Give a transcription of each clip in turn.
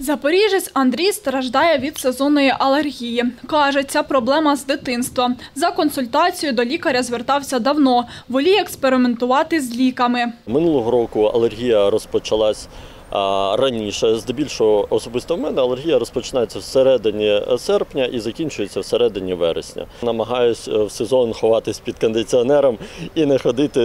Запоріжець Андрій страждає від сезонної алергії. Каже, ця проблема з дитинства. За консультацією до лікаря звертався давно. Воліє експериментувати з ліками. Минулого року алергія розпочалась раніше. Здебільшого, особисто в мене, алергія розпочинається всередині серпня і закінчується всередині вересня. Намагаюсь в сезон ховатись під кондиціонером і не ходити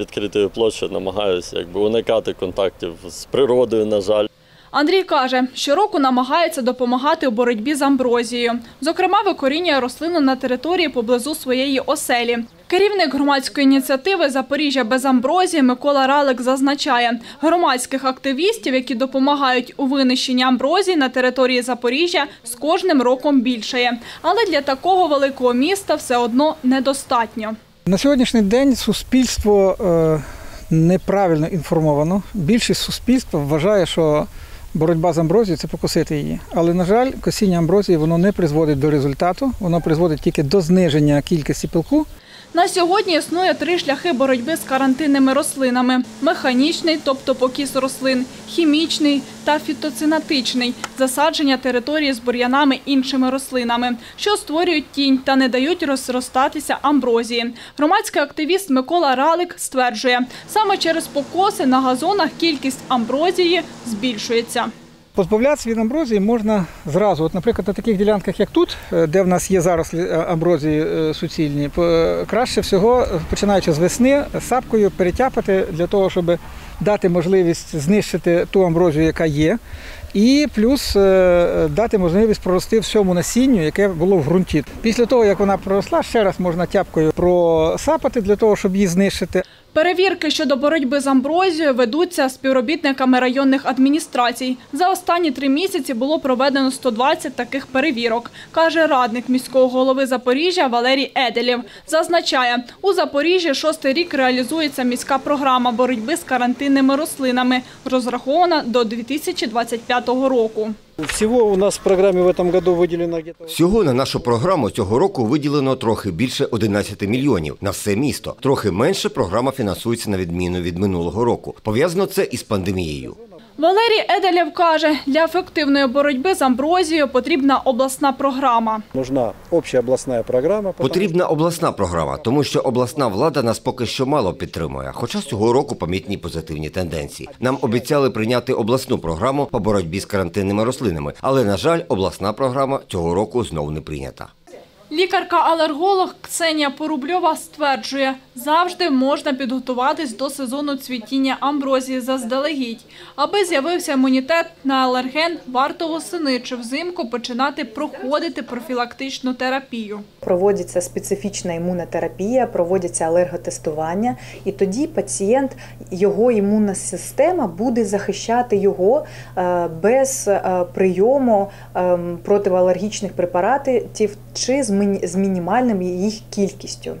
відкритою площею, намагаюсь уникати контактів з природою, на жаль. Андрій каже, щороку намагається допомагати у боротьбі з амброзією. Зокрема, викорінює рослину на території поблизу своєї оселі. Керівник громадської ініціативи «Запоріжжя без амброзії» Микола Ралик зазначає, громадських активістів, які допомагають у винищенні амброзії на території Запоріжжя, з кожним роком більшає. Але для такого великого міста все одно недостатньо. На сьогоднішній день суспільство неправильно інформовано. Більшість суспільства вважає, що боротьба з амброзією – це покосити її. Але, на жаль, косіння амброзії воно не призводить до результату, воно призводить тільки до зниження кількості пилку. На сьогодні існує 3 шляхи боротьби з карантинними рослинами – механічний, тобто покіс рослин, хімічний та фітоцинатичний – засадження території з бур'янами іншими рослинами, що створюють тінь та не дають розростатися амброзії. Громадський активіст Микола Ралик стверджує, саме через покоси на газонах кількість амброзії збільшується. Позбавлятися від амброзії можна зразу. Наприклад, на таких ділянках, як тут, де в нас є зараз амброзії суцільні, краще всього, починаючи з весни, сапкою перетяпати для того, щоб дати можливість знищити ту амброзію, яка є, і плюс дати можливість прорости всьому насінню, яке було в ґрунті. Після того, як вона проросла, ще раз можна тяпкою просапати для того, щоб її знищити. Перевірки щодо боротьби з амброзією ведуться співробітниками районних адміністрацій. За останні 3 місяці було проведено 120 таких перевірок, каже радник міського голови Запоріжжя Валерій Єдільов. Зазначає, у Запоріжжі 6-й рік реалізується міська програма боротьби з карантинними рослинами, розрахована до 2025 року. Всього на нашу програму цього року виділено трохи більше 11 мільйонів на все місто. Трохи менше програма фінансується на відміну від минулого року. Пов'язано це із пандемією. Валерій Єдільов каже, для ефективної боротьби з амброзією потрібна обласна програма. Потрібна обласна програма, тому що обласна влада нас поки що мало підтримує, хоча з цього року помітні позитивні тенденції. Нам обіцяли прийняти обласну програму по боротьбі з карантинними рослинами, але, на жаль, обласна програма цього року знову не прийнята. Лікарка-алерголог Ксенія Порубльова стверджує, завжди можна підготуватись до сезону цвітіння амброзії заздалегідь. Аби з'явився імунітет на алерген, варто восени чи взимку починати проходити профілактичну терапію. Проводиться специфічна імунотерапія, проводиться алерготестування, і тоді пацієнт, його імунна система буде захищати його без прийому протиалергічних препаратів чи з мінімальним їх кількістю.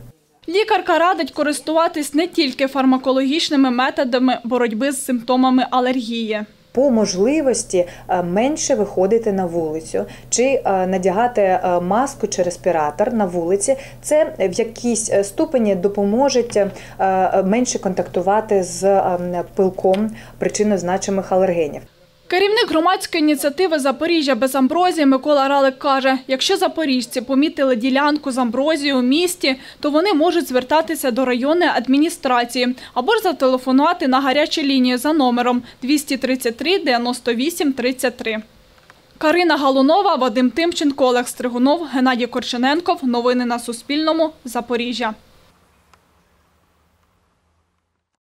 Лікарка радить користуватись не тільки фармакологічними методами боротьби з симптомами алергії. По можливості менше виходити на вулицю чи надягати маску чи респіратор на вулиці. Це в якійсь ступені допоможе менше контактувати з пилком причинно-значимих алергенів. Керівник громадської ініціативи «Запоріжжя без амброзії» Микола Ралик каже, якщо запоріжці помітили ділянку з амброзією у місті, то вони можуть звертатися до районної адміністрації або ж зателефонувати на гарячу лінію за номером 233 98 33. Карина Галунова, Вадим Тимченко, Олег Стригунов, Геннадій Корчененков. Новини на Суспільному. Запоріжжя.